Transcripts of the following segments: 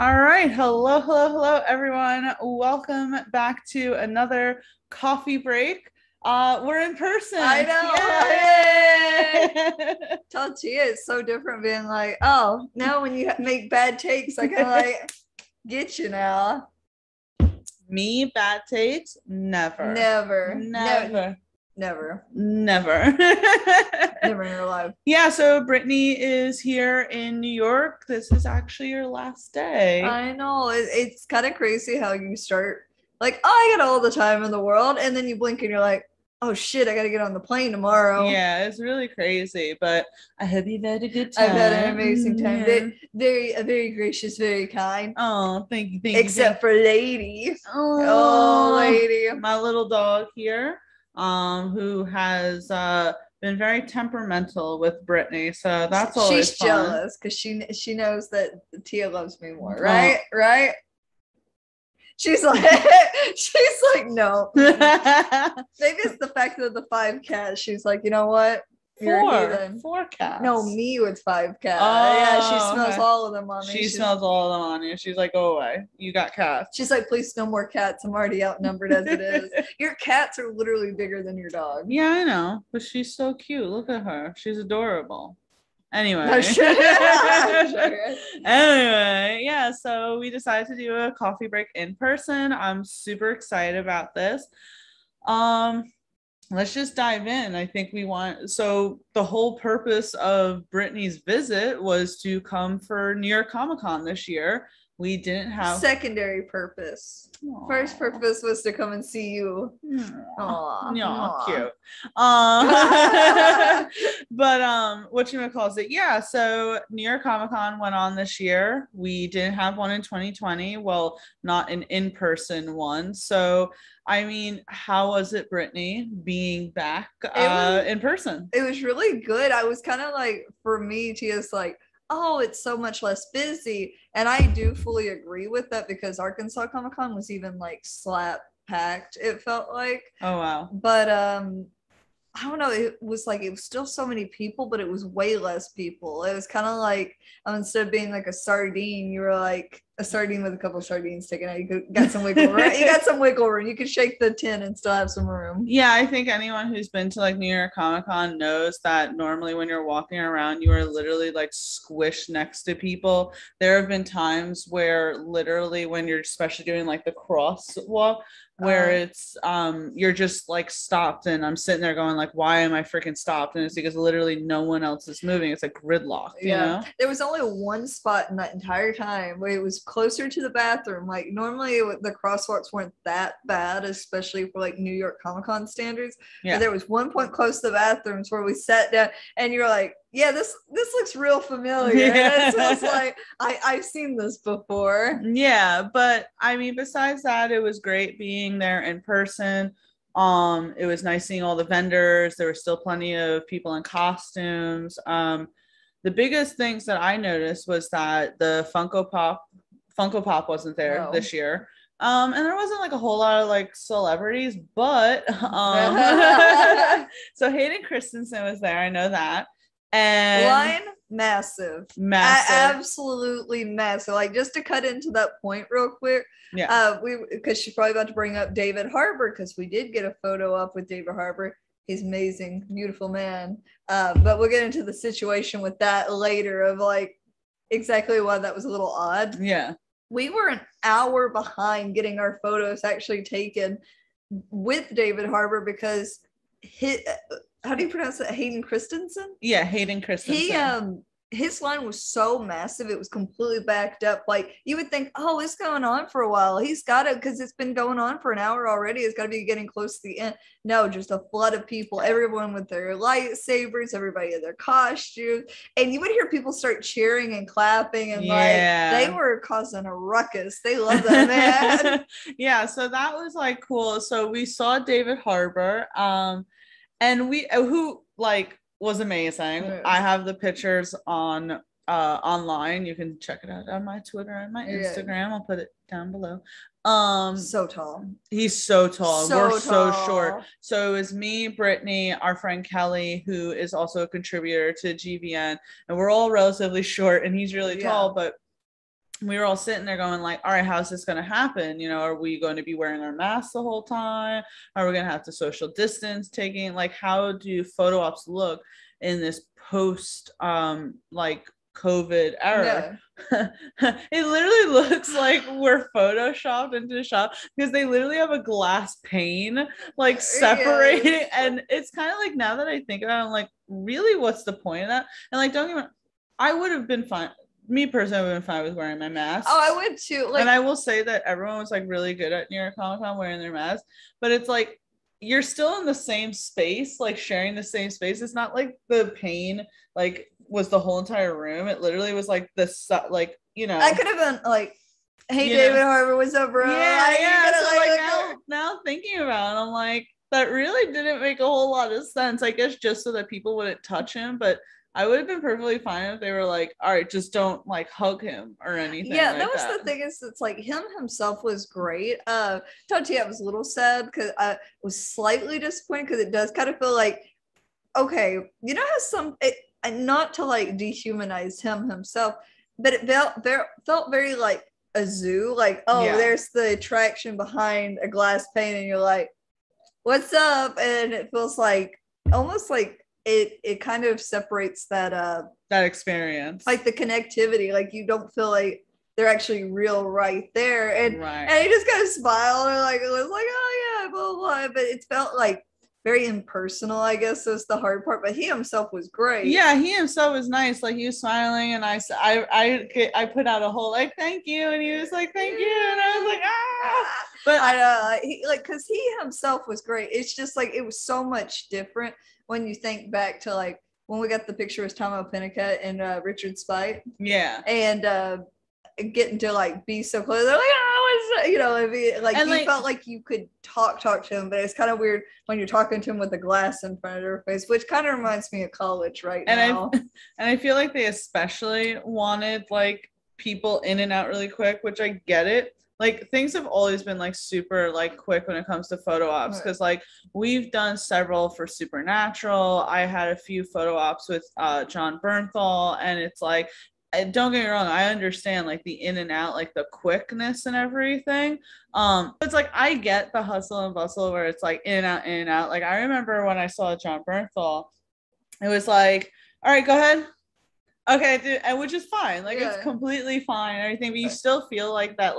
All right. Hello, hello, hello, everyone. Welcome back to another coffee break. We're in person. I know. Tell Tia it's so different being like, oh, now when you make bad takes, I kind of like get you now. Me, bad takes? Never. Never. Never. Never. Never. Never in your life. Yeah, so Brittany is here in New York. This is actually your last day. I know. It's kind of crazy how you start like, oh, I got all the time in the world. And then you blink and you're like, oh, shit, I got to get on the plane tomorrow. Yeah, it's really crazy. But I hope you've had a good time. I've had an amazing time. Yeah. Very gracious, very kind. Oh, thank you. Except for Lady. Oh, Lady. My little dog here. Who has been very temperamental with Brittany, so that's always she's fun. Jealous because she knows that Tia loves me more, right? Oh. Right? She's like, no. Maybe it's the fact that the 5 cats. She's like, you know what? Four cats. No, me with 5 cats. Oh, yeah, she smells all of them on me. She smells all of them on you. She's like, go away. You got cats. She's like, please, no more cats. I'm already outnumbered as it is. Your cats are literally bigger than your dog. Yeah, I know. But she's so cute. Look at her. She's adorable. Anyway. Anyway, yeah, so we decided to do a coffee break in person. I'm super excited about this. Let's just dive in. I think so the whole purpose of Brittany's visit was to come for New York Comic Con this year. We didn't have secondary purpose. Aww. First purpose was to come and see you. Aww. Aww. Cute. But yeah, so New York Comic Con went on this year. We didn't have one in 2020. Well, not an in-person one. So I mean, how was it, Brittany, being back in person? It was really good. I was kind of like, for me, Tia's like, oh, it's so much less busy. And I do fully agree with that because Arkansas Comic Con was even like slap packed, it felt like. Oh, wow. But I don't know. It was still so many people, but it was way less people. It was kind of like, instead of being like a sardine, you were like a sardine with a couple of sardines taken out. You got some wiggle room. You got some wiggle room. You could shake the tin and still have some room. Yeah, I think anyone who's been to like New York Comic Con knows that normally when you're walking around, you are literally like squished next to people. There have been times where literally when you're especially doing like the crosswalk, where it's you're just like stopped, and I'm sitting there going like, why am I freaking stopped? And it's because literally no one else is moving. It's like gridlock. You know? There was only one spot in that entire time where it was closer to the bathroom. Like normally the crosswalks weren't that bad, especially for like New York Comic Con standards. Yeah. But there was one point close to the bathrooms where we sat down, and you're like, yeah, this looks real familiar. Yeah. It smells like I've seen this before. Yeah, but I mean, besides that, it was great being there in person. It was nice seeing all the vendors. There were still plenty of people in costumes. The biggest things that I noticed was that the Funko Pop wasn't there this year. And there wasn't like a whole lot of like celebrities, but so Hayden Christensen was there. I know that. And line massive, absolutely massive. Like, just to cut into that point real quick, because she's probably about to bring up David Harbour, because we did get a photo up with David Harbour. He's amazing, beautiful man, but we'll get into the situation with that later of like exactly why that was a little odd. Yeah, we were an hour behind getting our photos actually taken with David Harbour because how do you pronounce it? Hayden Christensen? Yeah, Hayden Christensen. He, his line was so massive. It was completely backed up. Like, you would think, oh, it's going on for a while. He's got it because it's been going on for an hour already. It's got to be getting close to the end. No, just a flood of people, everyone with their lightsabers, everybody in their costumes. And you would hear people start cheering and clapping and like, they were causing a ruckus. They love that, man. Yeah, so that was like cool. So we saw David Harbour. And who like was amazing. Yeah. I have the pictures on online. You can check it out on my Twitter and my Instagram. I'll put it down below. So tall. He's so tall. So short. So it was me, Brittany, our friend Kelly, who is also a contributor to GVN, and we're all relatively short. And he's really tall, but we were all sitting there going like, all right, how's this going to happen? You know, are we going to be wearing our masks the whole time? Are we going to have to social distance taking? Like, how do photo ops look in this post like COVID era? No. It literally looks like we're photoshopped into the shop because they literally have a glass pane like separating. Yes. And it's kind of like, now that I think about it, I'm like, really, what's the point of that? And like, don't even, I would have been fine. Me personally, I would have been fine with wearing my mask. Oh, I would too. Like, and I will say that everyone was like really good at New York Comic Con wearing their masks, but it's like, you're still in the same space, like sharing the same space. It's not like the pane like was the whole entire room. It literally was like this, like, you know. I could have been like, hey, David Harbour, what's up, bro? Yeah, like, yeah. So like now thinking about it, I'm like, that really didn't make a whole lot of sense. I guess just so that people wouldn't touch him, but I would have been perfectly fine if they were like, all right, just don't like hug him or anything. Yeah, like that was the thing, is it's like him himself was great. Tati, I was a little sad because I was slightly disappointed because it does kind of feel like, okay, you know how some, and not to like dehumanize him himself, but it felt very like a zoo. Like, oh, yeah, there's the attraction behind a glass pane and you're like, what's up? And it feels like almost like it kind of separates that that experience, like the connectivity, like you don't feel like they're actually real right there. And and he just kind of smiled and like it was like, oh yeah, blah blah, but it felt like very impersonal, I guess that's the hard part. But he himself was great. Yeah, he himself was nice. Like, he was smiling and I put out a whole like thank you, and he was like thank you, and I was like ah. But I he, like, because he himself was great. It's just like it was so much different when you think back to like when we got the picture with Tom Openica and Richard Speight. Yeah, and getting to like be so close, they're like, oh, it's, you know, it'd be like, and you like, felt like you could talk to him, but it's kind of weird when you're talking to him with a glass in front of your face, which kind of reminds me of college now. And I feel like they especially wanted like people in and out really quick, which I get it. Like, things have always been like super like quick when it comes to photo ops, because like we've done several for Supernatural. I had a few photo ops with Jon Bernthal, and it's like, don't get me wrong, I understand like the in and out, like the quickness and everything. It's like, I get the hustle and bustle where it's like in and out, in and out. Like, I remember when I saw Jon Bernthal, it was like, all right, go ahead. Okay, dude, which is fine. Like, yeah, it's completely fine and everything, but you still feel like that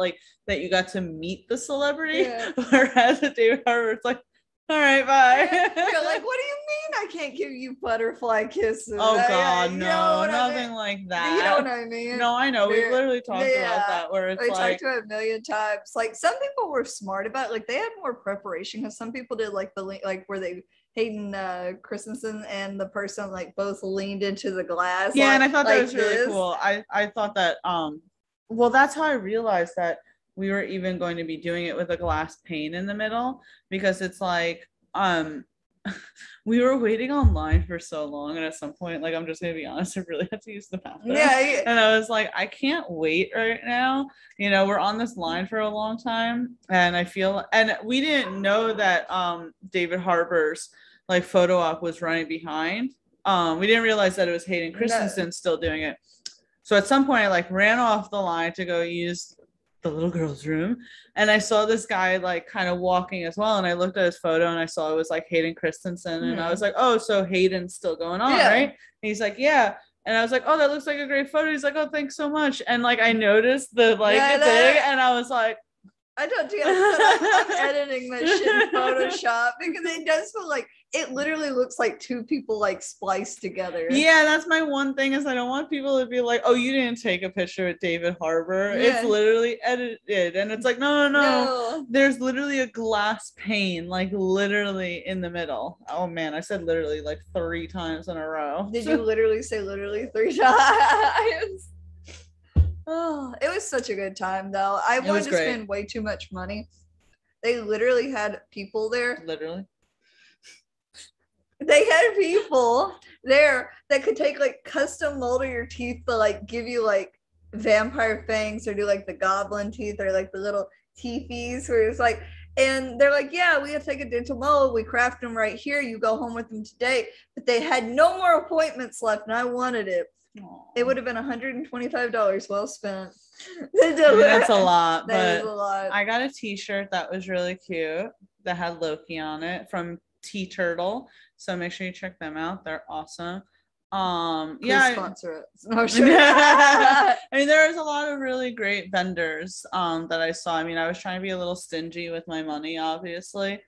you got to meet the celebrity. Yeah. Whereas at David Harbour, it's like, all right, bye. Yeah. You're like, what do you mean I can't give you butterfly kisses? Oh, God, no, nothing like that. You know what I mean? No, I know. We've literally talked about that, where it's like, we talked to it a million times. Like, some people were smart about it. Like, they had more preparation, because some people did like the link, like where they, Hayden Christensen and the person like both leaned into the glass. Yeah, like, and I thought that like was really cool. I thought that well, that's how I realized that we were even going to be doing it with a glass pane in the middle, because it's like we were waiting online for so long, and at some point, like, I'm just gonna be honest, I really had to use the bathroom. Yeah. And I was like, I can't wait right now. You know, we're on this line for a long time, and we didn't know that David Harbour's like photo op was running behind. We didn't realize that it was Hayden Christensen still doing it. So at some point, I like ran off the line to go use the little girl's room, and I saw this guy like kind of walking as well, and I looked at his photo and I saw it was like Hayden Christensen, and I was like, oh, so Hayden's still going on, right? And he's like, yeah. And I was like, oh, that looks like a great photo. He's like, oh, thanks so much. And like, I noticed the like thing, and I was like, I don't do that. I'm editing that shit in Photoshop, because it does feel like it literally looks like two people like spliced together. Yeah, that's my one thing, is I don't want people to be like, oh, you didn't take a picture with David Harbour. Yeah. It's literally edited. And it's like, no. There's literally a glass pane, like literally in the middle. Oh man, I said literally like 3 times in a row. Did you literally say literally 3 times? Oh, it was such a good time, though. I wanted to spend way too much money. They literally had people there. Literally. They had people there that could take like custom mold of your teeth to like give you like vampire fangs, or do like the goblin teeth, or like the little teethies, where it's like, and they're like, yeah, we have to take a dental mold. We craft them right here. You go home with them today. But they had no more appointments left, and I wanted it. It would have been $125 well spent. That's a lot. That is a lot. I got a t-shirt that was really cute that had Loki on it from T-Turtle. So make sure you check them out. They're awesome. Please sponsor it. No, sure. I mean, there was a lot of really great vendors that I saw. I mean, I was trying to be a little stingy with my money, obviously,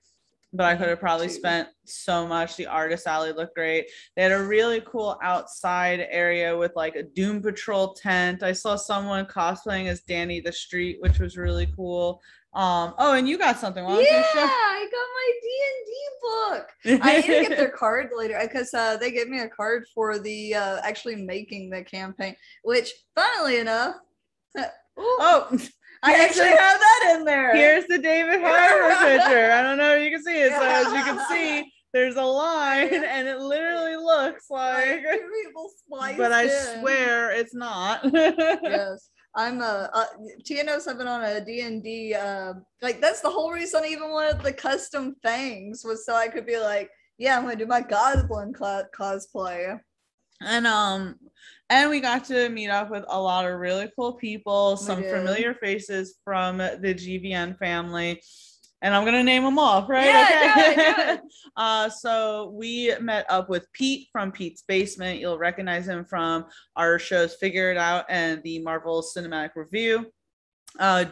but I could have probably spent so much. The artist alley looked great. They had a really cool outside area with like a Doom Patrol tent. I saw someone cosplaying as Danny the Street, which was really cool. Oh, and you got something. I got my D&D book. I need to get their card later because they gave me a card for the actually making the campaign, which funnily enough, I actually have that in there. Here's the David Harbour picture. I don't know if you can see it. Yeah. So as you can see, there's a line, and it literally looks like people splice. But I swear it's not. Yes, I'm TNO's have been on a D&D. Like that's the whole reason I even wanted the custom things was so I could be like, yeah, I'm gonna do my goblin cosplay. And we got to meet up with a lot of really cool people, some familiar faces from the GVN family, and I'm going to name them off, right? Yeah, okay. Yeah. So we met up with Pete from Pete's Basement. You'll recognize him from our shows Figure It Out and the Marvel Cinematic Review.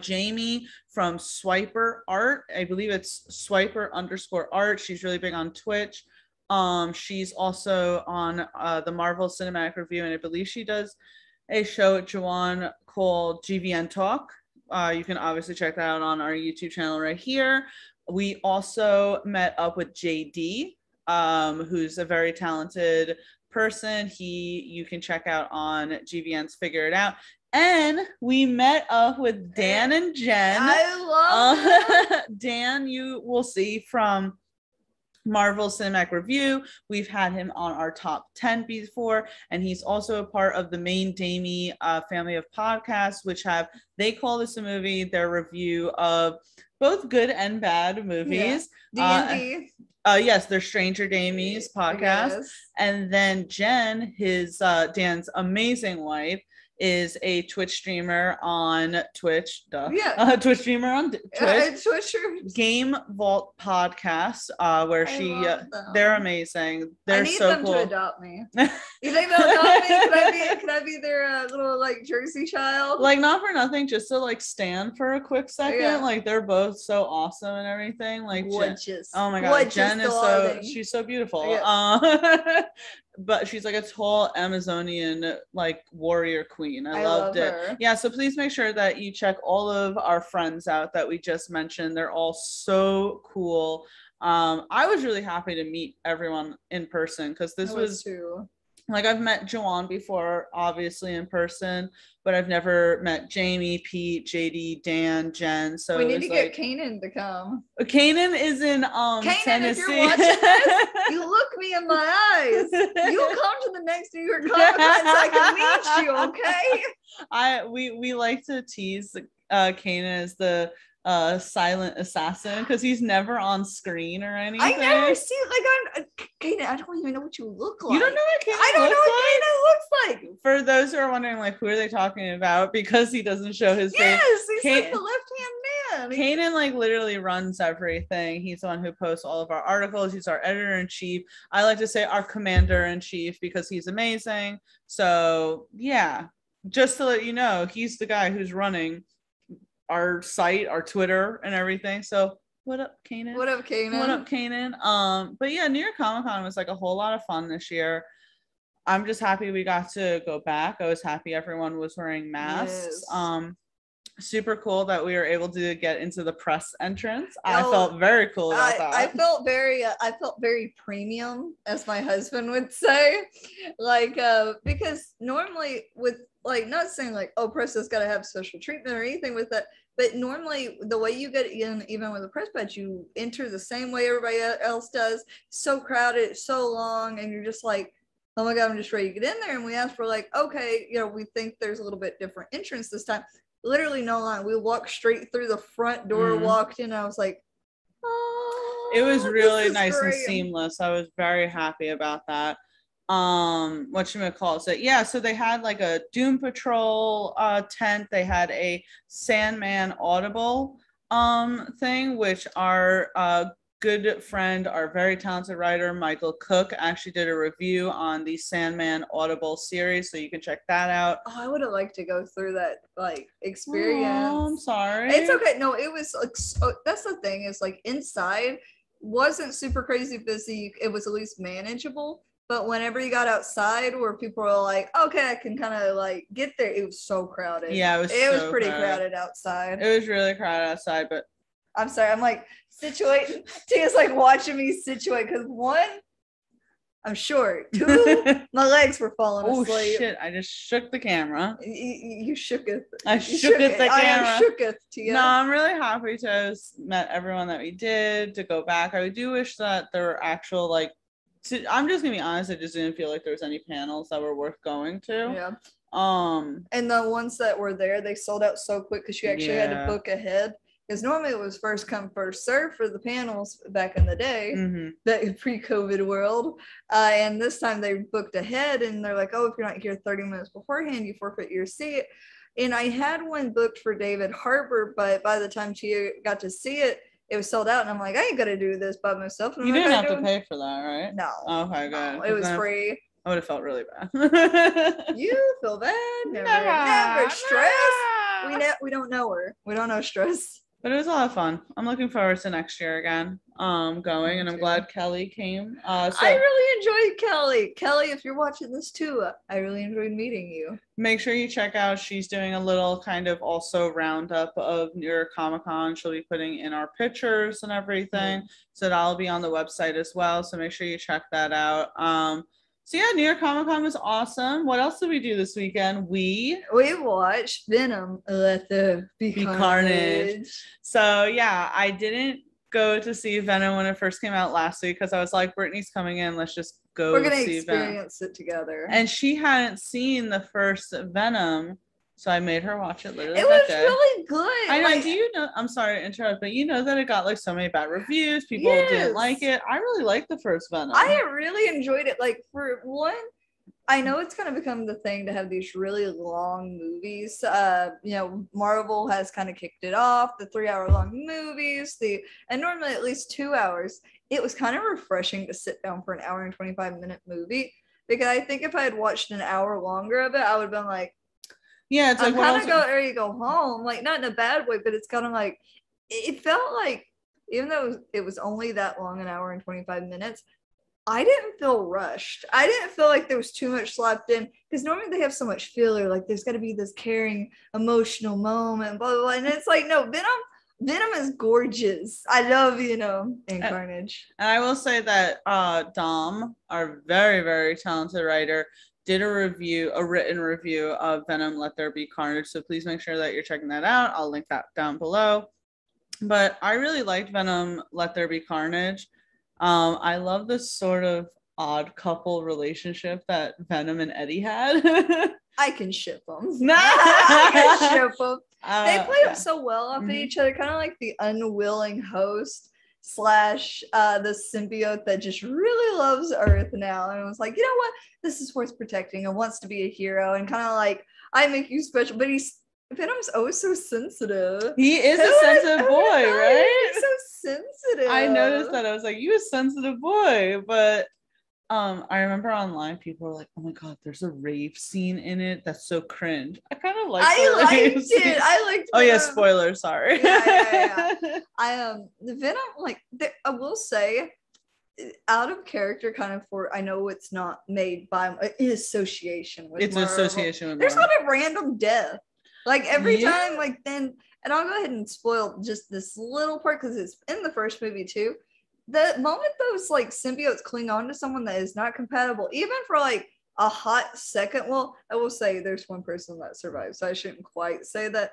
Jamie from Swiper Art. I believe it's Swiper_art. She's really big on Twitch. She's also on the Marvel Cinematic Review, and I believe she does a show at Juwan called GVN Talk. You can obviously check that out on our YouTube channel right here. We also met up with JD, who's a very talented person. You can check out on GVN's Figure It Out. And we met up with Dan and Jen. I love Dan, you will see from Marvel Cinematic Review. We've had him on our top 10 before, and he's also a part of the Main Damie family of podcasts, which have They Call This a Movie, their review of both good and bad movies. Yeah. D&D. Yes, they're Stranger Damies podcast. Yes. And then Jen, Dan's amazing wife, is a Twitch streamer on Twitch. Twitch streamer on Twitch. Game Vault podcast, where they're amazing. They're so cool. I need them to adopt me. You think they'll adopt me? Could I be their little like Jersey child? Like not for nothing, just to like stand for a quick second. Yeah. Like they're both so awesome and everything. Like gorgeous. Oh my God, Jen is she's so beautiful. Yeah. But she's like a tall Amazonian like warrior queen. I loved it. Her. Yeah, so please make sure that you check all of our friends out that we just mentioned. They're all so cool. I was really happy to meet everyone in person because this was too. Like I've met Juwan before, obviously in person, but I've never met Jamie, Pete, JD, Dan, Jen. So we need to get Kanan to come. Kanan is in Kanan, Tennessee. If you're watching this, you look me in my eyes. You'll come to the next New York Comic Con so I can meet you, okay? We like to tease Kanan as the silent assassin because he's never on screen or anything. I never see Kanan. I don't even know what you look like. You don't know what Kanan looks like. For those who are wondering, like, who are they talking about? Because he doesn't show his face. Yes, he's like the left-hand man. Kanan like literally runs everything. He's the one who posts all of our articles. He's our editor-in-chief. I like to say our commander-in-chief because he's amazing. So yeah, just to let you know, he's the guy who's running our site, our Twitter, and everything. So what up Kanan. But yeah, New York Comic Con was like a whole lot of fun this year. I'm just happy we got to go back. I was happy everyone was wearing masks. Yes. Super cool that we were able to get into the press entrance. I felt very cool about that. I felt very premium, as my husband would say, like because normally with like, not saying like, oh, press has got to have special treatment or anything with that, but normally the way you get in, even with a press badge, you enter the same way everybody else does. So crowded, so long, and you're just like, oh my God, I'm just ready to get in there. And we asked for like, okay, you know, we think there's a little bit different entrance this time. Literally no line. We walked straight through the front door, walked in, and I was like, oh, it was really nice and seamless. I was very happy about that. whatchamacallit. So yeah, so they had like a Doom Patrol tent. They had a Sandman Audible thing, which our good friend, our very talented writer, Michael Cook, actually did a review on the Sandman Audible series, so you can check that out. Oh, I would have liked to go through that like experience. Oh, I'm sorry. It's okay. No, it was like, so, that's the thing is like inside wasn't super crazy busy. It was at least manageable. But whenever you got outside where people were like, okay, I can kind of like get there, it was so crowded. Yeah, it was pretty crowded outside. It was really crowded outside, but I'm sorry, I'm like situating. Tia's like watching me situate because one, I'm short. Two, my legs were falling asleep. Oh shit, I just shook the camera. You shook it. I shook it, the camera. I shook it, Tia. No, I'm really happy to met everyone that we did, to go back. I do wish that there were actual like, I'm just gonna be honest, I just didn't feel like there was any panels that were worth going to. Yeah. And the ones that were there, they sold out so quick because you actually had to book ahead, because normally it was first come first serve for the panels back in the day, that pre-COVID world. And this time they booked ahead and they're like, oh, if you're not here 30 minutes beforehand, you forfeit your seat. And I had one booked for David Harbour, but by the time she got to see it, it was sold out, and I'm like, I ain't gonna do this by myself. You didn't have to pay for that, right? No. Oh, okay, good. No, it was free. I would have felt really bad. You feel bad? Never stress. Nah. We don't know her. We don't know stress. But it was a lot of fun. I'm looking forward to next year again. Going, and I'm glad Kelly came. I really enjoyed Kelly. Kelly, if you're watching this too, I really enjoyed meeting you. Make sure you check out, she's doing a little kind of also roundup of New York Comic Con. She'll be putting in our pictures and everything. So that'll be on the website as well. So make sure you check that out. So yeah, New York Comic Con was awesome. What else did we do this weekend? We watched Venom: Let There Be Carnage. So yeah, I didn't go to see Venom when it first came out last week because I was like, Brittany's coming in, let's just go. We're gonna experience Venom. It together. And she hadn't seen the first Venom, so I made her watch it. Literally, it was really good. I know. Like, do you know? I'm sorry to interrupt, but you know that it got like so many bad reviews. People didn't like it. I really liked the first Venom. I really enjoyed it. Like for one, I know it's kind of become the thing to have these really long movies. You know, Marvel has kind of kicked it off. The 3-hour-long movies. And normally at least 2 hours. It was kind of refreshing to sit down for an hour and 25-minute movie, because I think if I had watched an hour longer of it, I would have been like, yeah, it's like, I'm kind of go or you go home, like not in a bad way, but it's kind of like, it felt like, even though it was only that long, an hour and 25 minutes, I didn't feel rushed. I didn't feel like there was too much slapped in, because normally they have so much filler, like there's got to be this caring, emotional moment, blah, blah, blah. And it's like, no, Venom is gorgeous. I love, you know, and Carnage. And I will say that Dom, our very, very talented writer, did a written review of Venom: Let There Be Carnage, so please make sure that you're checking that out. I'll link that down below. But I really liked Venom: Let There Be Carnage. I love this sort of odd couple relationship that Venom and Eddie had. I can ship them. I can ship them. They play up so well off of each other, kind of like the unwilling host slash the symbiote that just really loves Earth now and was like, you know what, this is worth protecting and wants to be a hero and kind of like, I make you special. But Venom's always so sensitive. He is a sensitive boy, right? He's so sensitive. I noticed that. I was like, you a sensitive boy. But I remember online people were like, oh my god, there's a rave scene in it that's so cringe. I kind of like I liked it. Oh yeah, spoiler, sorry. Yeah. The Venom, like, I will say, out of character kind of, for, I know it's not made by it's an association with Marvel. There's not a random death like every time, like then, and I'll go ahead and spoil just this little part because it's in the first movie too. The moment those like symbiotes cling on to someone that is not compatible, even for like a hot second, well, I will say there's one person that survives, so I shouldn't quite say that.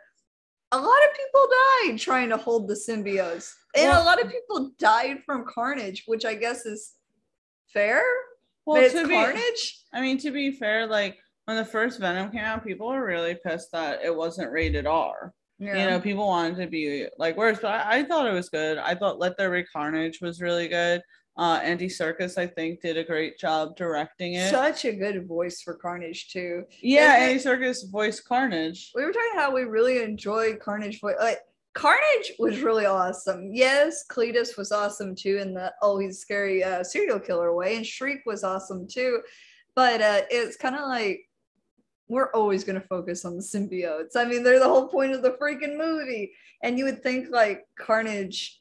A lot of people died trying to hold the symbiotes, and a lot of people died from Carnage, which I guess is fair. Well, to be fair, like when the first Venom came out, people were really pissed that it wasn't rated R. Yeah. You know, people wanted to be like worse, but I thought it was good. I thought Let There Be Carnage was really good. Andy Serkis, I think, did a great job directing it. Such a good voice for Carnage, too. Yeah, Andy Serkis voiced Carnage. We were talking how we really enjoyed Carnage voice. Like, Carnage was really awesome. Yes, Cletus was awesome, too, in the always scary serial killer way. And Shriek was awesome, too. But it's kind of like, we're always going to focus on the symbiotes. I mean, they're the whole point of the freaking movie. And you would think, like, Carnage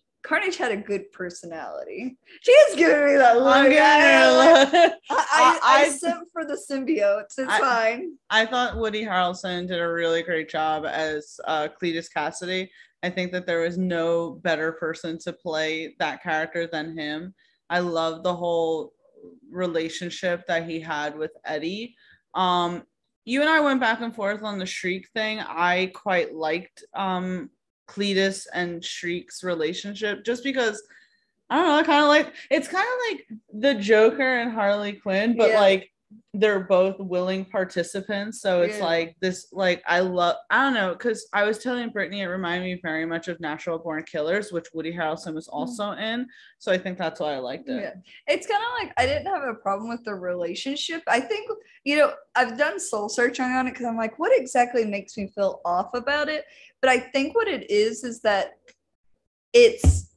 had a good personality. She's giving me that look. I simp for the symbiotes. It's fine. I thought Woody Harrelson did a really great job as Cletus Cassidy. I think that there was no better person to play that character than him. I love the whole relationship that he had with Eddie. You and I went back and forth on the Shriek thing. I quite liked Cletus and Shriek's relationship, just because I don't know, it's kind of like the Joker and Harley Quinn, but like they're both willing participants, so it's like this, like I don't know, because I was telling Brittany it reminded me very much of Natural Born Killers, which Woody Harrelson was also in, so I think that's why I liked it. It's kind of like I didn't have a problem with the relationship. I think, you know, I've done soul searching on it because I'm like, what exactly makes me feel off about it? But I think what it is that it's,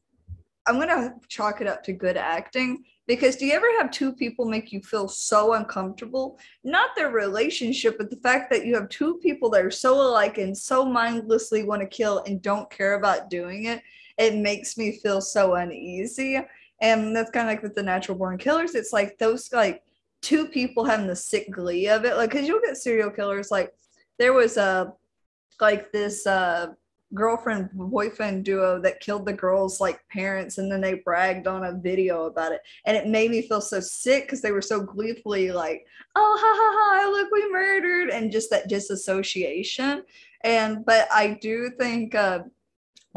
I'm gonna chalk it up to good acting. Because do you ever have two people make you feel so uncomfortable? Not their relationship, but the fact that you have two people that are so alike and so mindlessly want to kill and don't care about doing it. It makes me feel so uneasy. And that's kind of like with the Natural Born Killers. It's like those like two people having the sick glee of it. Like, because you'll get serial killers. Like there was this girlfriend boyfriend duo that killed the girl's like parents, and then they bragged on a video about it, and it made me feel so sick because they were so gleefully like, oh, ha ha ha, look, we murdered, and just that disassociation. And but I do think well,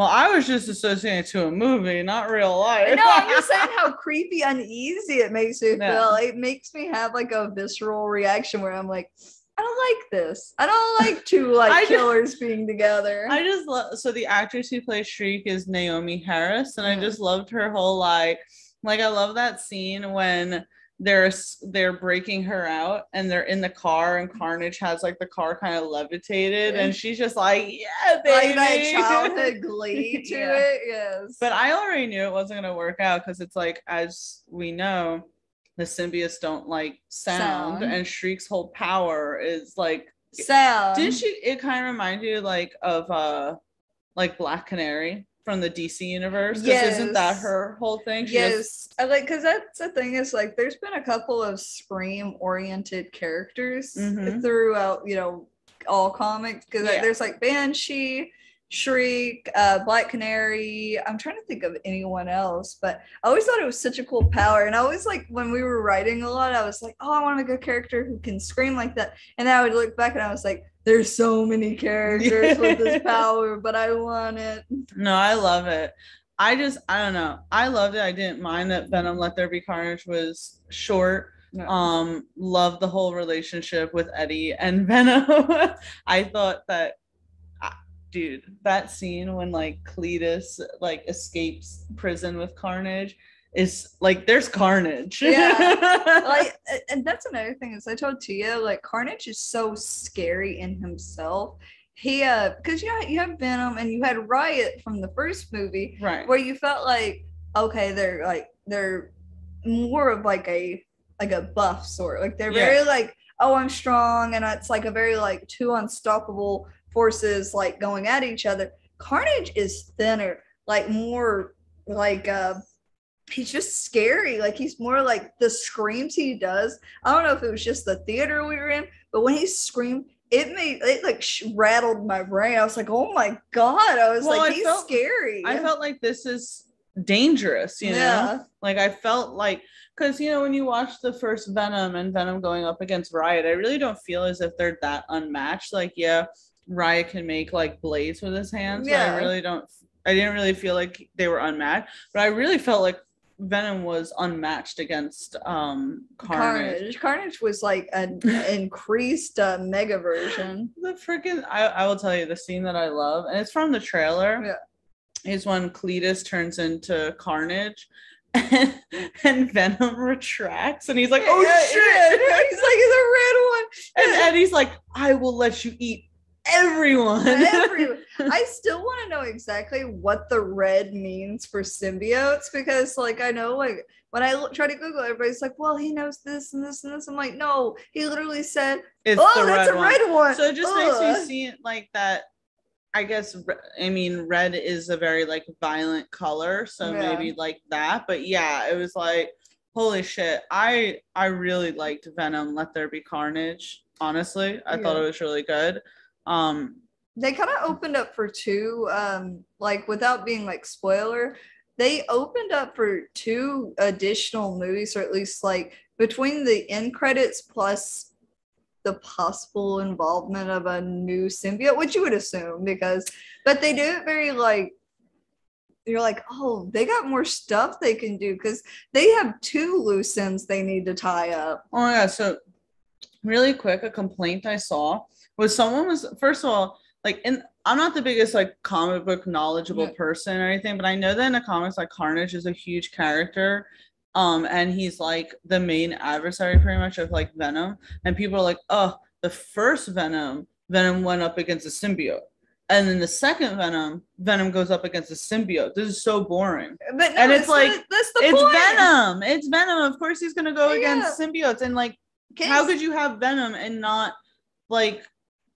I was just associating to a movie, not real life. No, I'm just saying how creepy, uneasy it makes me feel. It makes me have like a visceral reaction where I'm like, I don't like this. I don't like two like killers being together. I just love, so the actress who plays Shriek is Naomi Harris, and I just loved her whole like I love that scene when they're breaking her out and they're in the car, and Carnage has like the car kind of levitated, and she's just like, yeah, baby. Like that childhood glee to it. Yes. But I already knew it wasn't gonna work out because it's like, as we know, the symbiotes don't like sound, and Shriek's whole power is like sound. Didn't she? It kind of reminded you like of like Black Canary from the DC universe. Yes, isn't that her whole thing? Yes, I like, because that's the thing is like there's been a couple of Scream-oriented characters throughout, you know, all comics, because there's like Banshee, Shriek, Black Canary. I'm trying to think of anyone else, but I always thought it was such a cool power. And I always like, when we were writing a lot, I was like, oh, I want a good character who can scream like that. And then I would look back and I was like, there's so many characters with this power, but I want it. No, I love it. I don't know. I loved it. I didn't mind that Venom: Let There Be Carnage was short. No. Loved the whole relationship with Eddie and Venom. I thought that, dude, that scene when like Cletus like escapes prison with Carnage is like, there's Carnage. Like, and that's another thing is I told Tia, like Carnage is so scary in himself. He because you have Venom and you had Riot from the first movie, right, where you felt like, okay, they're more of like a buff sort, like they're very like, oh, I'm strong, and it's like a very like two unstoppable forces like going at each other. Carnage is thinner, like more like he's just scary. Like he's more like the screams he does. I don't know if it was just the theater we were in, but when he screamed, it like rattled my brain. I was like, oh my god. I was like, he's scary. I felt like this is dangerous, you know? Like I felt like, because you know when you watch the first Venom and Venom going up against Riot, I really don't feel as if they're that unmatched. Like Riot can make like blades with his hands. But I didn't really feel like they were unmatched, but I really felt like Venom was unmatched against Carnage. Carnage was like an increased mega version. The freaking, I will tell you the scene that I love, and it's from the trailer, is when Cletus turns into Carnage And Venom retracts and he's like, oh shit. He's like, it's a red one. And Eddie's like, I will let you eat everyone. I still want to know exactly what the red means for symbiotes, because like, I know, like when I try to Google, everybody's like, well, he knows this and this and this. I'm like, no, he literally said, oh, that's a red one. So it just makes me see it like that. I guess, I mean, red is a very like violent color, so maybe like that. But yeah, it was like, holy shit. I really liked Venom: Let There Be Carnage. Honestly, I thought it was really good. They kind of opened up for two, like without being like spoiler, they opened up for two additional movies, or at least like between the end credits plus the possible involvement of a new symbiote, which you would assume, because, but they do it very like, you're like, oh, they got more stuff they can do, because they have two loose ends they need to tie up. Oh yeah, so really quick, a complaint I saw was someone was, first of all, like, and I'm not the biggest like comic book knowledgeable person or anything, but I know that in the comics, like Carnage is a huge character. And he's like the main adversary pretty much of like Venom, and people are like, oh, the first Venom went up against a symbiote, and then the second Venom goes up against a symbiote. This is so boring. But no, and it's like that's the it's point. Venom, of course he's gonna go against symbiotes, and like how could you have Venom and not like,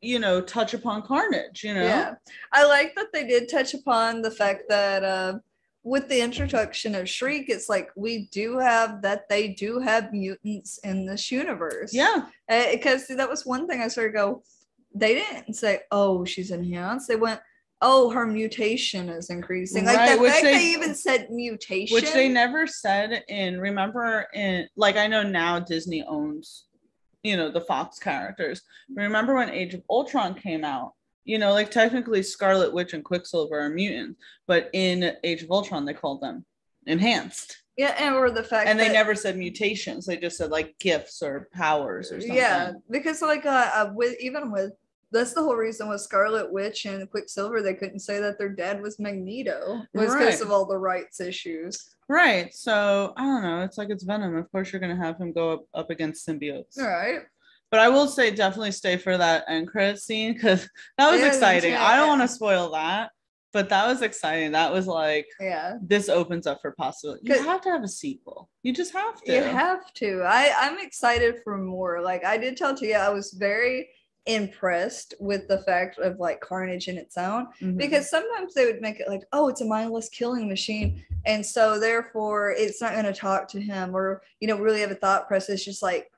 you know, touch upon Carnage, you know? Yeah, I like that they did touch upon the fact that with the introduction of Shriek, it's like they do have mutants in this universe. Yeah. Because that was one thing I sort of go, they didn't say, oh, she's enhanced. They went, oh, her mutation is increasing. Like the fact they even said mutation. Which they never said in, remember, in like, I know now Disney owns, you know, the Fox characters. Remember when Age of Ultron came out? You know, like technically Scarlet Witch and Quicksilver are mutants, but in Age of Ultron, they called them enhanced. Yeah, and they never said mutations. They just said like gifts or powers or something. Yeah, because like that's the whole reason with Scarlet Witch and Quicksilver, they couldn't say that their dad was Magneto because of all the rights issues. Right, so I don't know. It's like it's Venom. Of course you're going to have him go up against symbiotes. All right. But I will say definitely stay for that end credit scene, because that was exciting. Yeah. I don't want to spoil that, but that was exciting. That was like, this opens up for possibility. You have to have a sequel. You just have to. You have to. I'm excited for more. Like I did tell Tia, I was very impressed with the fact of like Carnage in its own, because sometimes they would make it like, oh, it's a mindless killing machine, and so therefore it's not going to talk to him or, you know, really have a thought process, just like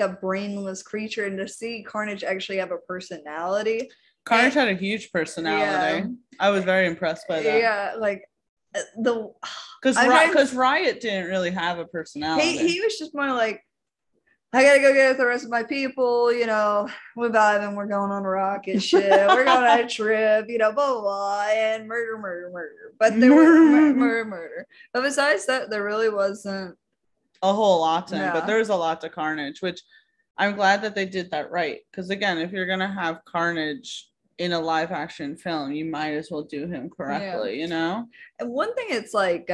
a brainless creature. And to see Carnage actually have a personality. Carnage had a huge personality. Yeah. I was very impressed by that. Yeah, like because Riot didn't really have a personality. He was just more like, I gotta go get the rest of my people, you know, we're vibing, we're going on a rocket ship, we're going on a trip, you know, blah, blah, blah, and murder. But there was murder. But besides that, there really wasn't a whole lot to him, but there's a lot to Carnage, which I'm glad that they did that right, because again, if you're gonna have Carnage in a live action film, you might as well do him correctly. You know, and one thing, it's like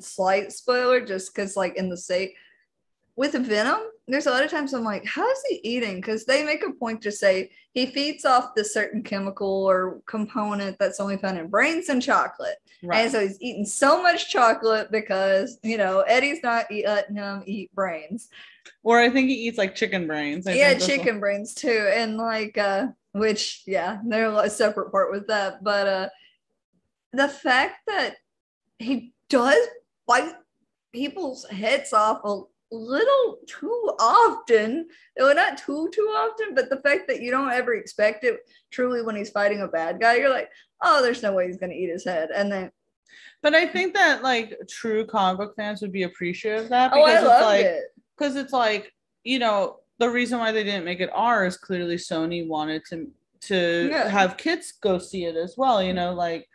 slight spoiler, just because like in the state with Venom, there's a lot of times I'm like, how is he eating? Because they make a point to say he feeds off this certain chemical or component that's only found in brains and chocolate. Right. And so he's eating so much chocolate because, you know, Eddie's not letting him eat brains. Or I think he eats like chicken brains. Brains too. And like, which, yeah, they're a separate part with that. But the fact that he does bite people's heads off a little too often, well, not too often, but the fact that you don't ever expect it truly when he's fighting a bad guy, you're like, oh, there's no way he's gonna eat his head. And then, but I think that like true comic book fans would be appreciative of that, because because it's like, you know, the reason why they didn't make it R is clearly Sony wanted to have kids go see it as well, you know, like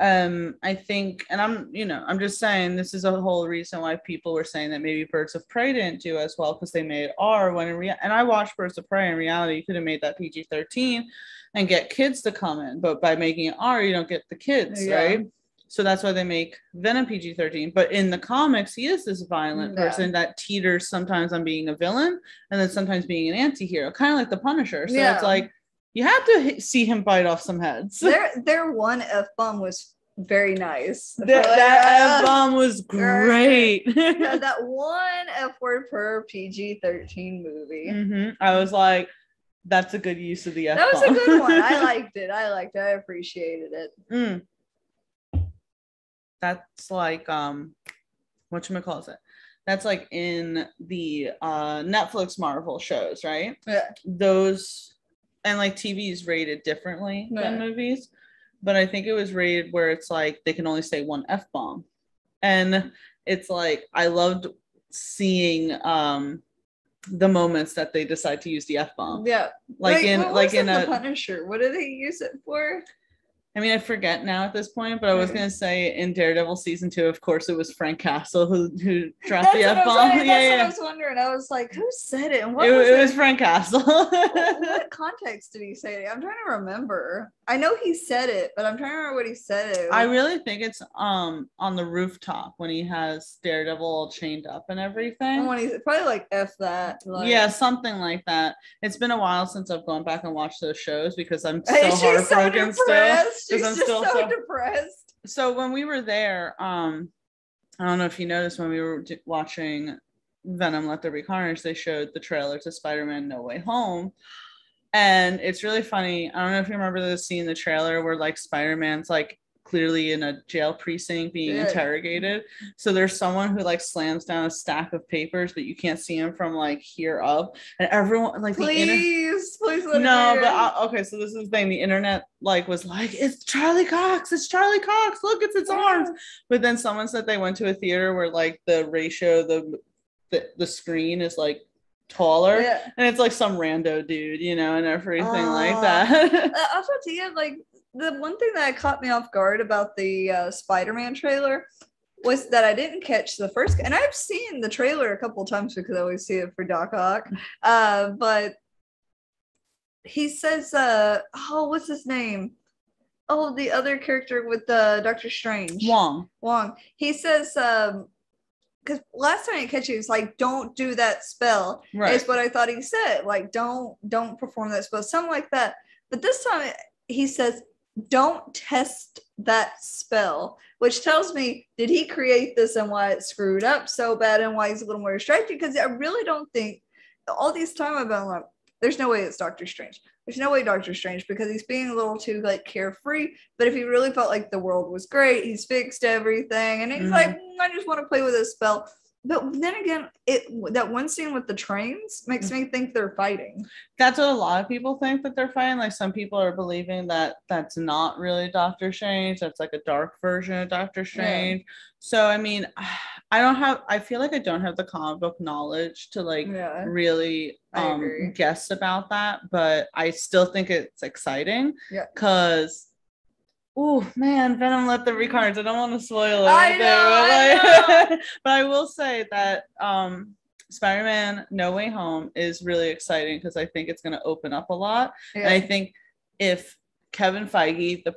I think, and I'm just saying, this is a whole reason why people were saying that maybe Birds of Prey didn't do as well, because they made R when and I watched Birds of Prey. In reality, you could have made that PG-13 and get kids to come in, but by making it R, you don't get the kids, right? So that's why they make Venom PG-13. But in the comics, he is this violent person that teeters sometimes on being a villain and then sometimes being an anti-hero, kind of like the Punisher. So it's like, you have to see him bite off some heads. Their one F-bomb was very nice. That F-bomb was great. That one F-word per PG-13 movie. Mm-hmm. I was like, that's a good use of the F-bomb. That was a good one. I liked it. I appreciated it. Mm. That's like, whatchamacallit? That's like in the Netflix Marvel shows, right? Yeah. Those, and like TV is rated differently than movies, but I think it was rated where it's like, they can only say one F-bomb. And it's like, I loved seeing the moments that they decide to use the F-bomb. Yeah. Like in the Punisher, what did they use it for? I mean, I forget now at this point, but I was going to say in Daredevil season 2, of course, it was Frank Castle who dropped the F-bomb. That's what I was wondering. I was like, who said it? And what was it? It was Frank Castle. What context did he say it? I'm trying to remember. I know he said it, but I'm trying to remember what he said it. I really think it's on the rooftop when he has Daredevil all chained up and everything. And when he's probably like, F that. Like. Yeah, something like that. It's been a while since I've gone back and watched those shows because I'm so heartbroken still. She's just so depressed. So when we were there, I don't know if you noticed when we were watching Venom: Let There Be Carnage, they showed the trailer to Spider-Man No Way Home. And it's really funny. I don't know if you remember the scene in the trailer where like Spider-Man's like clearly in a jail precinct being interrogated. So there's someone who like slams down a stack of papers, but you can't see him from like here up. And everyone like, okay. So this is the thing. The internet like was like, it's Charlie Cox. It's Charlie Cox. Look, it's its arms. But then someone said they went to a theater where like the ratio, the screen is like taller, and it's like some rando dude, you know, and everything like that. Also, too, like. The one thing that caught me off guard about the Spider-Man trailer was that I didn't catch the first, and I've seen the trailer a couple times because I always see it for Doc Ock, but he says, what's his name? Oh, the other character with Doctor Strange. Wong. He says, because last time I catch it, he was like, don't do that spell. Right. Is what I thought he said. Like, don't perform that spell. Something like that. But this time he says, don't test that spell, which tells me, did he create this and why it's screwed up so bad and why he's a little more distracted? Because I really don't think, all these time I've been like, there's no way it's Doctor Strange. There's no way Doctor Strange, because he's being a little too like carefree. But if he really felt like the world was great, he's fixed everything. And he's like, I just want to play with this spell. But then again, that one scene with the trains makes me think they're fighting. That's what a lot of people think, that they're fighting. Like, some people are believing that that's not really Doctor Strange. That's like a dark version of Doctor Strange. Yeah. So, I mean, I feel like I don't have the comic book knowledge to like really guess about that. But I still think it's exciting because... Oh man, Venom: Let There Be Carnage. I don't want to spoil it. I know. But I will say that Spider-Man No Way Home is really exciting because I think it's going to open up a lot. Yeah. And I think if Kevin Feige, the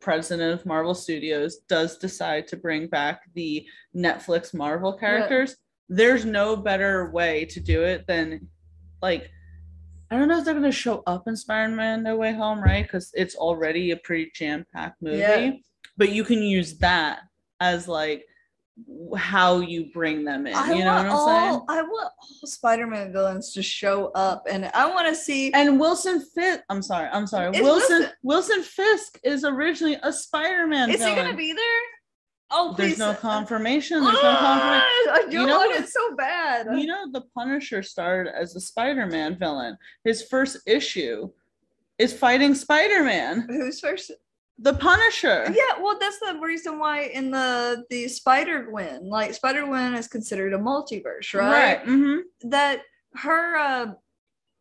president of Marvel Studios, does decide to bring back the Netflix Marvel characters, there's no better way to do it than like... I don't know if they're going to show up in Spider-Man No Way Home, right? Because it's already a pretty jam-packed movie. Yeah. But you can use that as, like, how you bring them in. You know what I'm saying? I want all Spider-Man villains to show up. And I want to see... And Wilson Fisk... I'm sorry. Wilson Fisk is originally a Spider-Man villain. Is he going to be there? Oh, please. There's no confirmation. You know, it's so bad. You know, the Punisher started as a Spider-Man villain. His first issue is fighting Spider-Man. Who's first? The Punisher. Yeah, well, that's the reason why in the Spider-Gwen, like Spider-Gwen is considered a multiverse, right? Right. Mm-hmm. That her,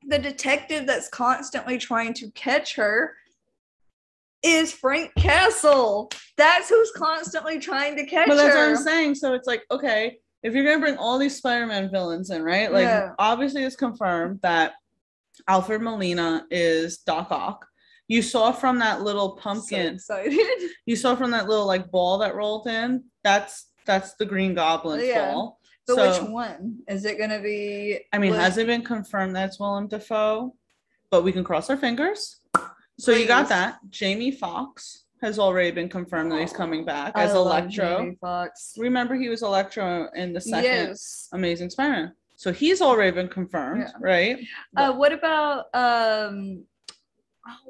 the detective that's constantly trying to catch her is Frank Castle. That's who's constantly trying to catch her. But that's what I'm saying. So it's like, okay, if you're gonna bring all these Spider-Man villains in, right? Like, obviously it's confirmed that Alfred Molina is Doc Ock You saw from that little pumpkin. So excited. You saw from that little like ball that rolled in. That's the Green Goblin's ball. But so, which one is it going to be? I mean, hasn't been confirmed that's Willem Dafoe, but we can cross our fingers. So you got that. Jamie Foxx has already been confirmed that he's coming back as Electro. Jamie Foxx. Remember, he was Electro in the second Amazing Spider-Man. So he's already been confirmed, right? What about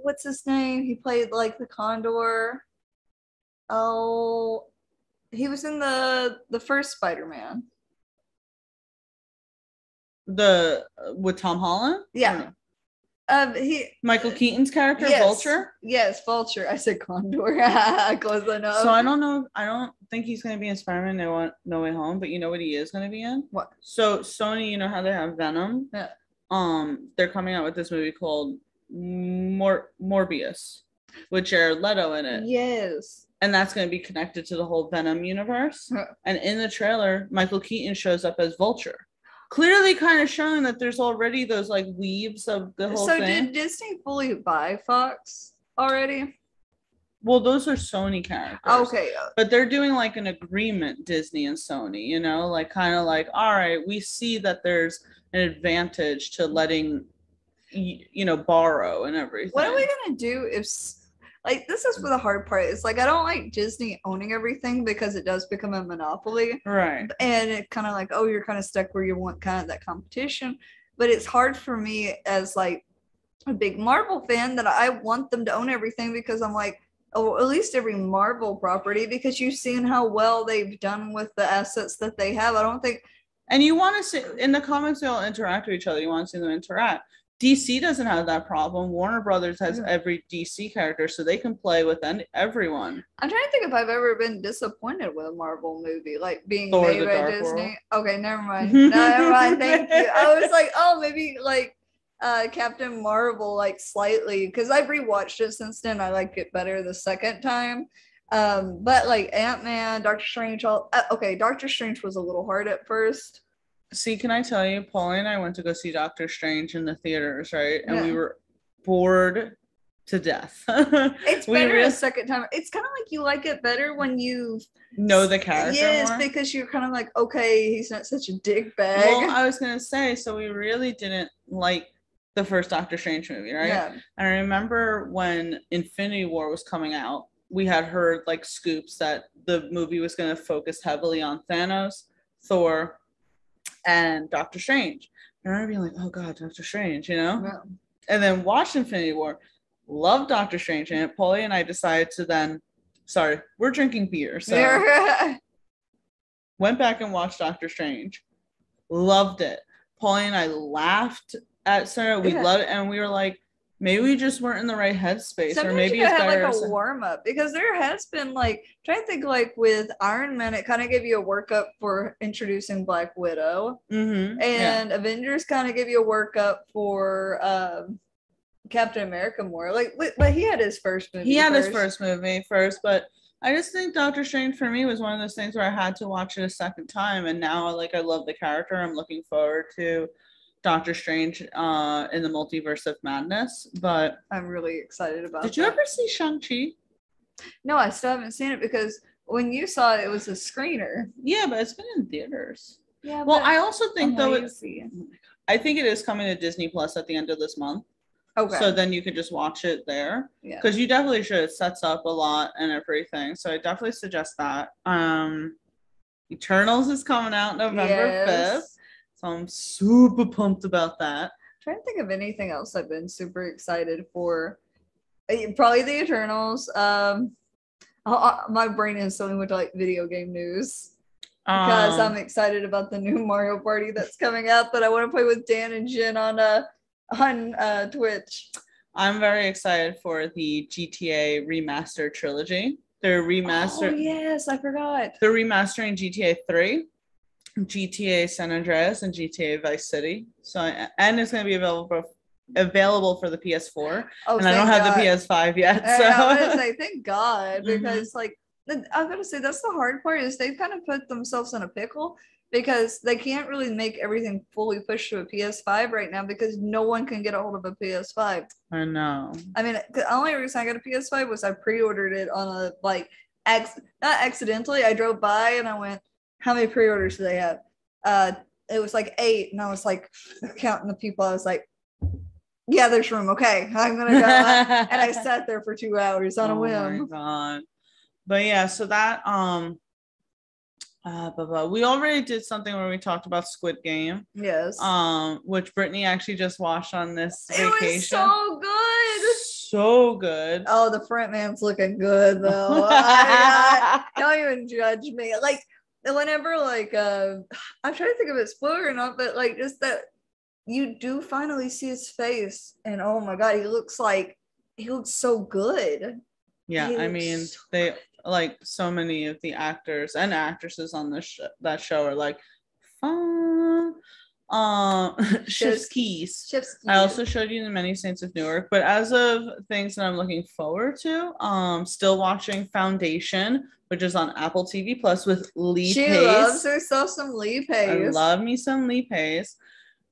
what's his name? He played like the Condor. Oh, he was in the first Spider-Man. With Tom Holland? Yeah. Michael Keaton's character, Vulture? Yes, Vulture. I said Condor. Close enough. So I don't think he's going to be in Spider-Man No Way Home, but you know what he is going to be in? What? So Sony, you know how they have Venom? Yeah. They're coming out with this movie called Morbius with Jared Leto in it. Yes. And that's going to be connected to the whole Venom universe. Huh. And in the trailer, Michael Keaton shows up as Vulture. Clearly kind of showing that there's already those like weaves of the whole thing. So did Disney fully buy Fox already? Well, those are Sony characters. Okay. But they're doing like an agreement, Disney and Sony, you know, like kind of like, all right, we see that there's an advantage to letting, you know, borrow and everything. What are we going to do if... Like, this is for the hard part. It's like, I don't like Disney owning everything because it does become a monopoly. Right. And it kind of like, oh, you're kind of stuck where you want kind of that competition. But it's hard for me as like a big Marvel fan that I want them to own everything because I'm like, oh, at least every Marvel property, because you've seen how well they've done with the assets that they have. I don't think. And you want to see in the comics, they all interact with each other. You want to see them interact. DC doesn't have that problem. Warner Brothers has every DC character, so they can play with everyone. I'm trying to think if I've ever been disappointed with a Marvel movie, like being Thor made by Disney. World. Okay, never mind. No, never mind. Thank you. I was like, oh, maybe like Captain Marvel, like slightly, because I've rewatched it since then. I like it better the second time. But like Ant-Man, Doctor Strange, Doctor Strange was a little hard at first. See, can I tell you, Paulie and I went to go see Doctor Strange in the theaters, right? And we were bored to death. It's better the second time. It's kind of like you like it better when you know the character. Yes, more. Because you're kind of like, okay, he's not such a dick bag. Well, I was gonna say, so we really didn't like the first Doctor Strange movie, right? Yeah. And I remember when Infinity War was coming out, we had heard like scoops that the movie was gonna focus heavily on Thanos, Thor, and Doctor Strange. And I remember being like, oh God, Doctor Strange, you know? Wow. And then watched Infinity War, loved Doctor Strange, and Paulie and I decided to then, sorry, we're drinking beer, so went back and watched Doctor Strange, loved it. Paulie and I laughed at Sarah, we loved it, and we were like, maybe we just weren't in the right headspace. Sometimes or maybe you gotta have like a warm up, because there has been like, trying to think like with Iron Man, it kind of gave you a workup for introducing Black Widow, and Avengers kind of give you a workup for Captain America more. Like, but he had his first movie. He had his first movie first, but I just think Doctor Strange for me was one of those things where I had to watch it a second time, and now like I love the character. I'm looking forward to Doctor Strange in the Multiverse of Madness, but I'm really excited about Did you ever see Shang-Chi? No, I still haven't seen it, because when you saw it, it was a screener. Yeah, but it's been in theaters. Yeah. Well, I also think though I think it is coming to Disney Plus at the end of this month. Okay. So then you can just watch it there. Yeah. Because you definitely should. It sets up a lot and everything. So I definitely suggest that. Eternals is coming out November 5th. So I'm super pumped about that. I'm trying to think of anything else I've been super excited for. Probably the Eternals. My brain instantly went to like video game news, because I'm excited about the new Mario Party that's coming out that I want to play with Dan and Jen on Twitch. I'm very excited for the GTA remaster trilogy. They're remastering. Oh yes, I forgot. They're remastering GTA 3. GTA San Andreas and GTA Vice City. So and it's going to be available for the PS4. Oh, and I don't have the PS5 yet. So I was going to say, thank God, because like I was going to say, that's the hard part, is they've kind of put themselves in a pickle, because they can't really make everything fully pushed to a PS5 right now because no one can get a hold of a PS5. I know. I mean, the only reason I got a PS5 was I pre-ordered it on a, like, not accidentally. I drove by and I went, how many pre-orders do they have? It was like 8, and I was like, counting the people. I was like, yeah, there's room. Okay, I'm going to go. And I sat there for 2 hours on a whim. Oh, my God. But, yeah, so that, we already did something where we talked about Squid Game. Yes. Which Brittany actually just watched on this vacation. It was so good. So good. Oh, the front man's looking good, though. I don't even judge me. Like, whenever, like, I'm trying to think of it spoiler or not, but, like, just that you do finally see his face, and oh my God, he looks so good. Yeah, I mean, so they good. Like, so many of the actors and actresses on this that show are like, fun. Chef's Keys. I also showed you The Many Saints of Newark, but as of things that I'm looking forward to, still watching Foundation, which is on Apple TV Plus with Lee Pace. She loves herself some Lee Pace. I love me some Lee Pace.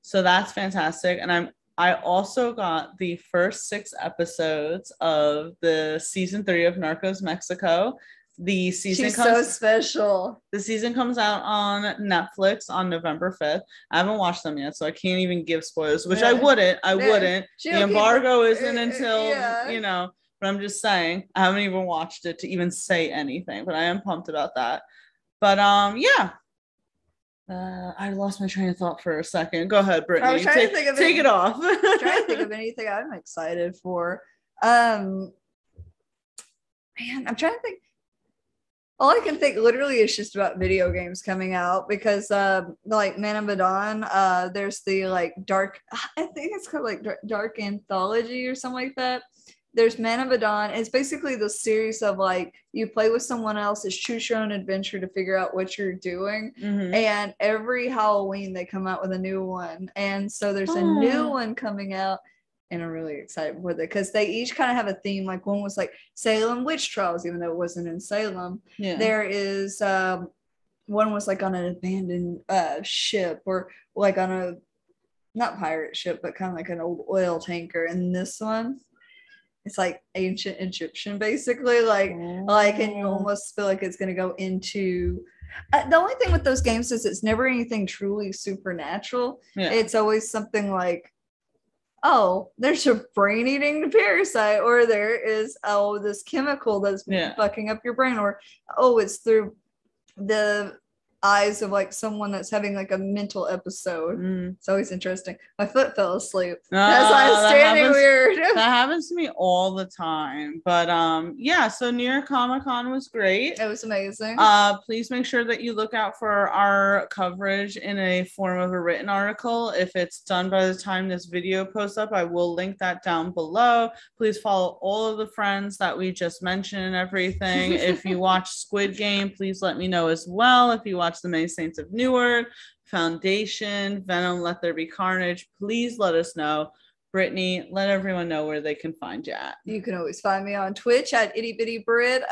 So that's fantastic. And I also got the first 6 episodes of the season 3 of Narcos Mexico. The season so special. The season comes out on Netflix on November 5th. I haven't watched them yet, so I can't even give spoilers, which I wouldn't. The embargo isn't until, you know, but I'm just saying, I haven't even watched it to even say anything, but I am pumped about that. But yeah. I lost my train of thought for a second. Go ahead, Brittany. Take it off. I'm trying to think of anything I'm excited for. Man, I'm trying to think. All I can think literally is just about video games coming out because, like, Man of Medan, there's the, like, dark, I think it's called, like, Dark Anthology or something like that. There's Man of Medan. It's basically the series of, like, you play with someone else. It's choose your own adventure to figure out what you're doing. Mm-hmm. And every Halloween they come out with a new one. And so there's a new one coming out. And I'm really excited with it because they each kind of have a theme. Like, one was like Salem witch trials, even though it wasn't in Salem. Yeah. There is one was like on an abandoned ship, or like on a not pirate ship, but kind of like an old oil tanker. And this one, it's like ancient Egyptian, basically, and you almost feel like it's going to go into the only thing with those games is it's never anything truly supernatural. Yeah. It's always something like, oh, there's a brain-eating parasite, or there is, oh, this chemical that's fucking up your brain, or, oh, it's through the eyes of, like, someone that's having, like, a mental episode. It's always interesting. My foot fell asleep as I was standing weird. That happens to me all the time. But so New York Comic Con was great. It was amazing. Please make sure that you look out for our coverage in a form of a written article. If it's done by the time this video posts up, I will link that down below. Please follow all of the friends that we just mentioned and everything. If you watch Squid Game, please let me know as well. If you watch The Many Saints of Newark, Foundation, Venom, Let There Be Carnage, please let us know. Brittany, let everyone know where they can find you at. You can always find me on Twitch at Itty Bitty Brit.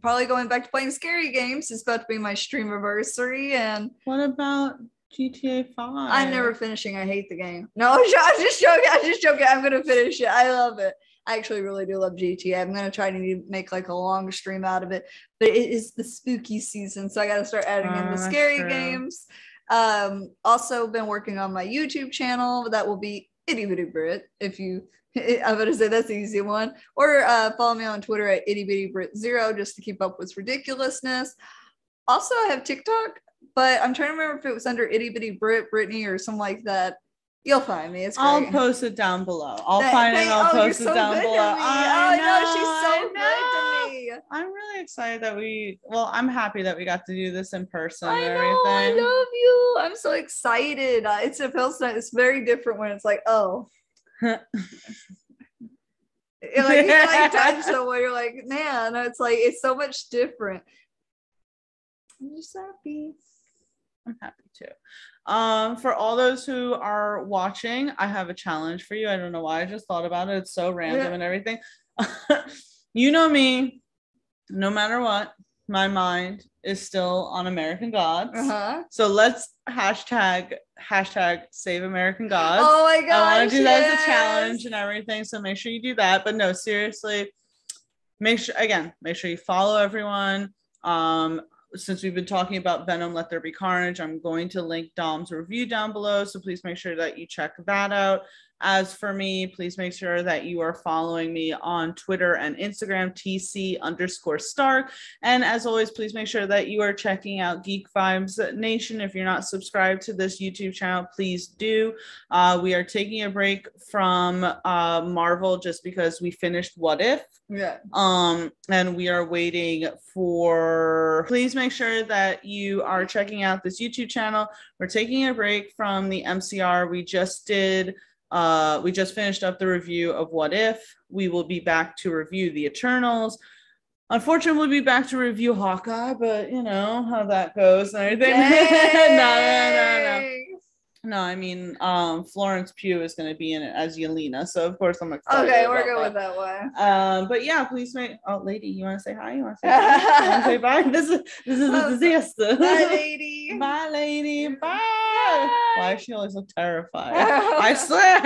Probably going back to playing scary games. It's about to be my stream anniversary. And what about GTA 5? I'm never finishing. I hate the game. No, I'm just joking. I'm gonna finish it. I love it. I actually really do love GTA. I'm going to try to make like a long stream out of it, but it is the spooky season. So I got to start adding in the scary games. Also been working on my YouTube channel. That will be Itty Bitty Brit. I'm going to say that's the easy one. Or follow me on Twitter at Itty Bitty Brit 0 just to keep up with ridiculousness. Also, I have TikTok, but I'm trying to remember if it was under Itty Bitty Brit, Brittany, or something like that. You'll find me. It's great. I'll post it down below. I'll post it down below. I know. She's so good to me. I'm really excited that I'm happy that we got to do this in person. I know, everything. I love you. I'm so excited. It's very different when it's like, oh. You touch someone, you're like, man, it's so much different. I'm just happy. I'm happy too. For all those who are watching, I have a challenge for you. I don't know why I just thought about it. It's so random and everything. You know me, no matter what, my mind is still on American Gods. Uh-huh. So let's hashtag save American Gods. Oh my gosh. I want to do that as a challenge and everything. So make sure you do that. But no, seriously, make sure you follow everyone. Since we've been talking about Venom, Let There Be Carnage, I'm going to link Dom's review down below. So please make sure that you check that out. As for me, please make sure that you are following me on Twitter and Instagram, TC_Stark. And as always, please make sure that you are checking out Geek Vibes Nation. If you're not subscribed to this YouTube channel, please do. We are taking a break from Marvel just because we finished What If. Yeah. And we are waiting for... Please make sure that you are checking out this YouTube channel. We're taking a break from the MCR. We just finished up the review of What If. We will be back to review The Eternals. Unfortunately, we'll be back to review Hawkeye, but you know how that goes and everything. No, I mean, Florence Pugh is going to be in it as Yelena, so of course I'm excited. Okay, we're good with that one. But yeah, please make... Oh, lady, you want to say hi? You want to say bye? You want to say bye? This is a disaster. Bye, lady. Bye, lady. Bye. Why she always look terrified? I swear.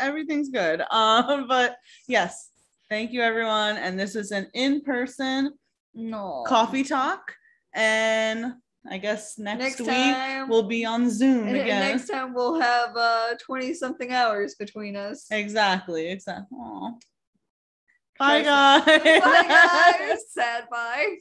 Everything's good. But yes, thank you, everyone. And this is an in-person coffee talk. And... I guess next week we'll be on Zoom again. Next time we'll have 20-something hours between us. Exactly. Bye, guys. Sad. Bye.